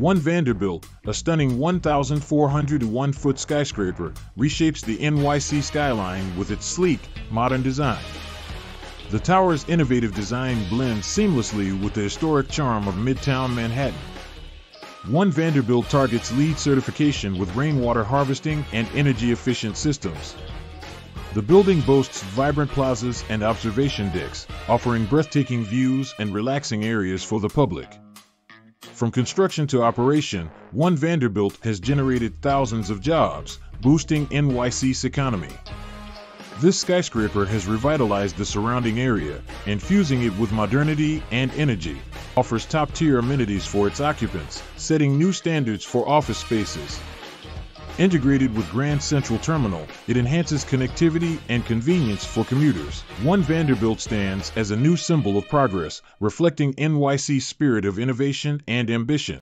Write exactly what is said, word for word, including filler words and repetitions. One Vanderbilt, a stunning one thousand four hundred one foot skyscraper, reshapes the N Y C skyline with its sleek, modern design. The tower's innovative design blends seamlessly with the historic charm of Midtown Manhattan. One Vanderbilt targets LEED certification with rainwater harvesting and energy-efficient systems. The building boasts vibrant plazas and observation decks, offering breathtaking views and relaxing areas for the public. From construction to operation, One Vanderbilt has generated thousands of jobs, boosting N Y C's economy. This skyscraper has revitalized the surrounding area, infusing it with modernity and energy, offers top-tier amenities for its occupants, setting new standards for office spaces. Integrated with Grand Central Terminal, it enhances connectivity and convenience for commuters. One Vanderbilt stands as a new symbol of progress, reflecting N Y C's spirit of innovation and ambition.